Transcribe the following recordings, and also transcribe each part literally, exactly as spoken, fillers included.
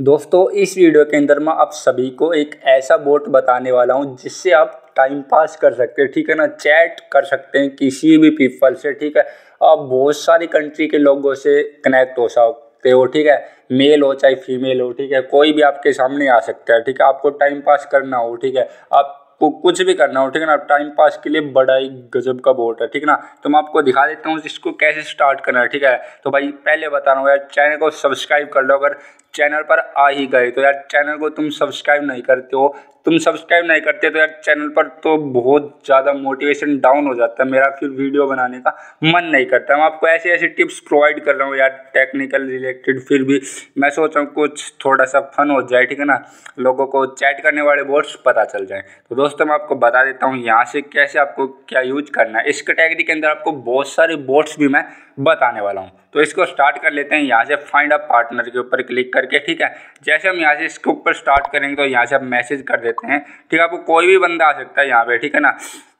दोस्तों इस वीडियो के अंदर मैं आप सभी को एक ऐसा बोट बताने वाला हूं जिससे आप टाइम पास कर सकते हैं, ठीक है ना। चैट कर सकते हैं किसी भी पीपल से, ठीक है। आप बहुत सारी कंट्री के लोगों से कनेक्ट हो सकते हो, ठीक है। मेल हो चाहे फीमेल हो, ठीक है। कोई भी आपके सामने आ सकता है, ठीक है। आपको टाइम पास करना हो, ठीक है, आप को कुछ भी करना हो, ठीक है ना। टाइम पास के लिए बड़ा ही गजब का बोट है, ठीक है ना। तो मैं आपको दिखा देता हूँ इसको कैसे स्टार्ट करना है, ठीक है। तो भाई पहले बता रहा हूँ यार, चैनल को सब्सक्राइब कर लो। अगर चैनल पर आ ही गए तो यार चैनल को तुम सब्सक्राइब नहीं करते हो, तुम सब्सक्राइब नहीं करते तो यार चैनल पर तो बहुत ज़्यादा मोटिवेशन डाउन हो जाता है मेरा, फिर वीडियो बनाने का मन नहीं करता। मैं आपको ऐसे ऐसे टिप्स प्रोवाइड कर रहा हूँ यार, टेक्निकल रिलेटेड, फिर भी मैं सोच रहा हूँ कुछ थोड़ा सा फन हो जाए, ठीक है ना। लोगों को चैट करने वाले बोट्स पता चल जाए। तो दोस्तों मैं आपको बता देता हूँ यहाँ से कैसे आपको क्या यूज करना है। इस कैटेगरी के अंदर आपको बहुत सारे बोट्स भी मैं बताने वाला हूँ। तो इसको स्टार्ट कर लेते हैं यहाँ से फाइंड अ पार्टनर के ऊपर क्लिक करके, ठीक है। जैसे हम यहाँ से इसके ऊपर स्टार्ट करेंगे तो यहाँ से आप मैसेज कर देते हैं, ठीक है। आपको कोई भी बंदा आ सकता है यहाँ पे, ठीक है ना।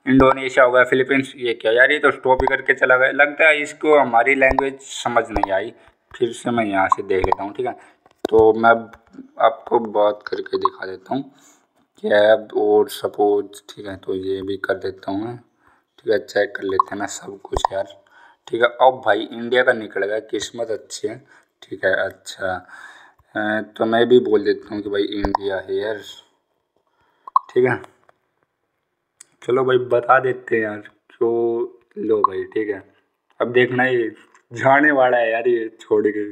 इंडोनेशिया हो गया, फिलीपींस, ये क्या यार, ये तो स्टॉप ही करके चला गया। लगता है इसको हमारी लैंग्वेज समझ नहीं आई। फिर से मैं यहाँ से देख लेता हूँ, ठीक है। तो मैं आपको बात करके दिखा देता हूँ कैब और सपोज, ठीक है। तो ये भी कर देता हूँ मैं, ठीक है। चेक कर लेते हैं ना सब कुछ यार, ठीक है। अब भाई इंडिया का निकल गया, किस्मत अच्छी है, ठीक है। अच्छा तो मैं भी बोल देता हूँ कि भाई इंडिया है यार, ठीक है। चलो भाई बता देते हैं यार तो, लो भाई, ठीक है। अब देखना ये जाने वाला है यार, ये छोड़ के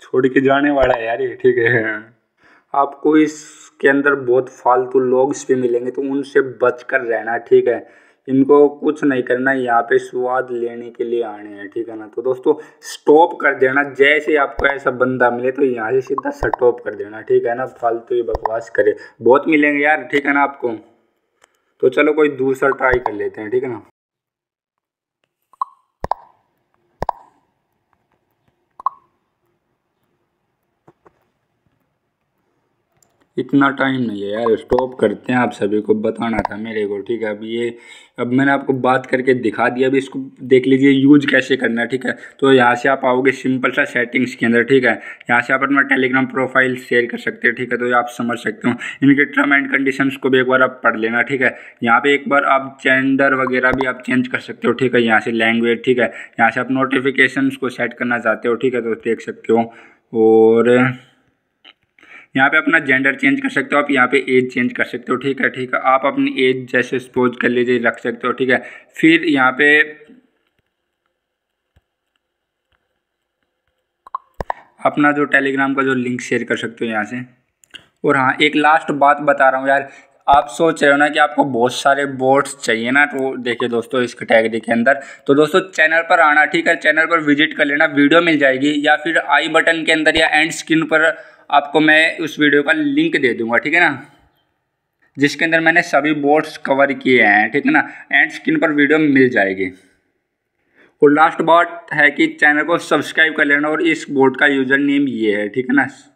छोड़ के जाने वाला है यार ये, ठीक है। आपको इसके अंदर बहुत फालतू लोग भी मिलेंगे तो उनसे बचकर रहना, ठीक है। इनको कुछ नहीं करना, यहाँ पे स्वाद लेने के लिए आने हैं, ठीक है ना। तो दोस्तों स्टॉप कर देना, जैसे आपको ऐसा बंदा मिले तो यहाँ से सीधा स्टॉप कर देना, ठीक है ना। फालतू ये बकवास करे, बहुत मिलेंगे यार, ठीक है ना आपको। तो चलो कोई दूसरा ट्राई कर लेते हैं, ठीक है ना। इतना टाइम नहीं है यार, स्टॉप करते हैं। आप सभी को बताना था मेरे को, ठीक है। अब ये अब मैंने आपको बात करके दिखा दिया, अभी इसको देख लीजिए यूज कैसे करना है, ठीक है। तो यहाँ से आप आओगे सिंपल सा सेटिंग्स के अंदर, ठीक है। यहाँ से आप अपना टेलीग्राम प्रोफाइल शेयर कर सकते हैं, ठीक है। तो आप समझ सकते हो इनके टर्म एंड कंडीशंस को भी एक बार आप पढ़ लेना, ठीक है। यहाँ पर एक बार आप जेंडर वगैरह भी आप चेंज कर सकते हो, ठीक है। यहाँ से लैंग्वेज, ठीक है। यहाँ से आप नोटिफिकेशंस को सेट करना चाहते हो, ठीक है, तो देख सकते हो। और यहाँ पे अपना जेंडर चेंज कर सकते हो आप, यहाँ पे एज चेंज कर सकते हो, ठीक है। ठीक है आप अपनी एज जैसे सपोज कर लीजिए रख सकते हो, ठीक है। फिर यहाँ पे अपना जो टेलीग्राम का जो लिंक शेयर कर सकते हो यहाँ से। और हाँ एक लास्ट बात बता रहा हूँ यार, आप सोच रहे हो ना कि आपको बहुत सारे बोट्स चाहिए ना, तो देखिए दोस्तों इस कैटेगरी के अंदर। तो दोस्तों चैनल पर आना, ठीक है। चैनल पर विजिट कर लेना, वीडियो मिल जाएगी, या फिर आई बटन के अंदर या एंड स्क्रीन पर आपको मैं उस वीडियो का लिंक दे दूंगा, ठीक है ना, जिसके अंदर मैंने सभी बोट्स कवर किए हैं, ठीक है ना। एंड स्क्रीन पर वीडियो मिल जाएगी। और लास्ट बात है कि चैनल को सब्सक्राइब कर लेना और इस बोट का यूज़र नेम ये है, ठीक है ना।